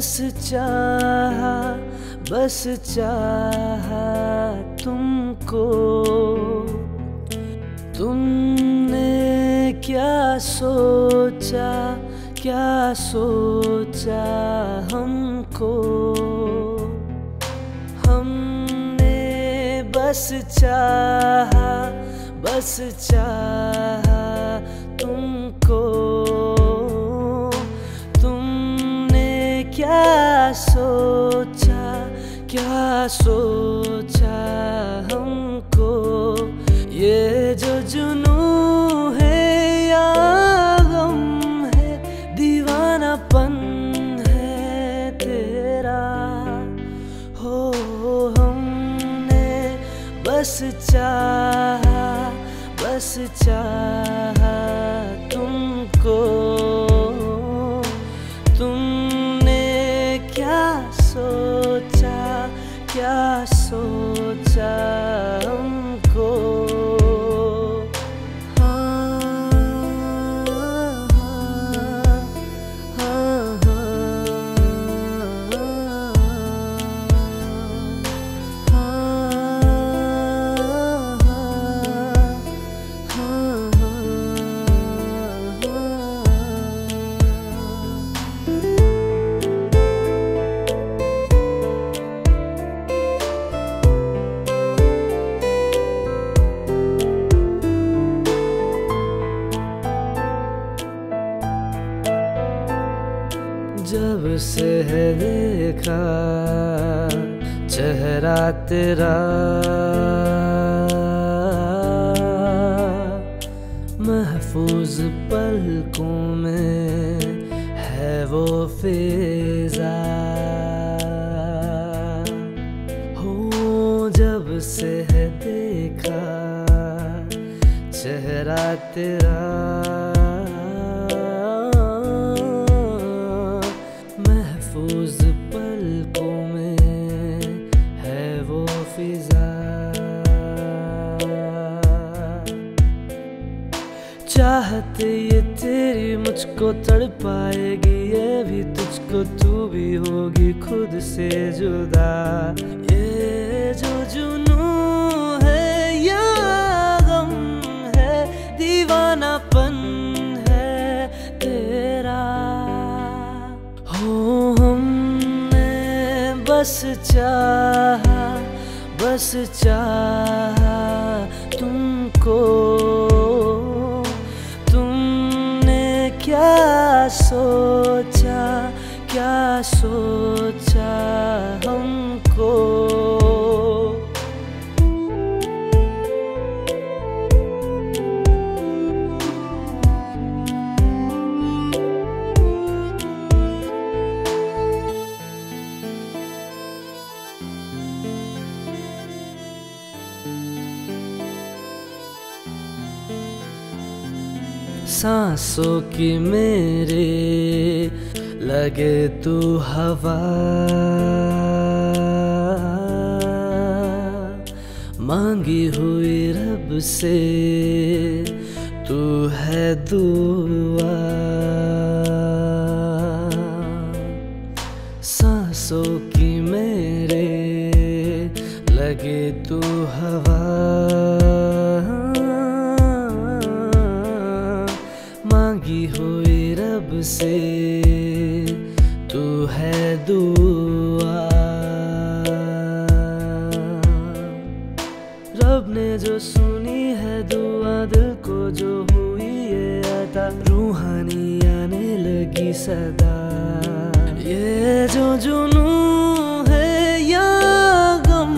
बस चाहा, बस चाहा तुमको। तुमने क्या सोचा, क्या सोचा हमको। हमने बस चाहा, बस चाहा तुमको। तुमने क्या सोचा हमको। ये जो जुनू है या गम है, दीवानापन है तेरा हो। हमने बस चाहा, बस चाहा तुमको। तुमने क्या सोचा, क्या सोचा हमको। जब से है देखा चेहरा तेरा, महफूज पलकों में है वो फिजा हो। जब से है देखा चेहरा तेरा, महफूज पलकों में है वो फिजा। चाहते ये तेरी मुझको तड़पाएगी, ये भी तुझको, तू भी होगी खुद से जुदा। ये जो जुनू है या गम है, दीवानापन है तेरा हो। हमने बस चाहा, बस चाहा तुमको। तुमने क्या सोचा हमको। सांसों की मेरे लगे तू हवा, मांगी हुई रब से तू है दुआ। सांसों की मेरे लगे तू हवा, मांगी हुई रब से तू है दुआ। रब ने जो सुनी है दुआ, दिल को जो हुई ये अता, रूहानी आने लगी सदा। ये जो जुनू है या गम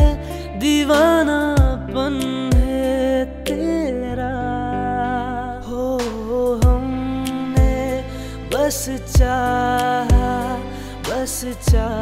है, दीवानापन है तेरा हो। हमने बस चाहा, बस चाहा।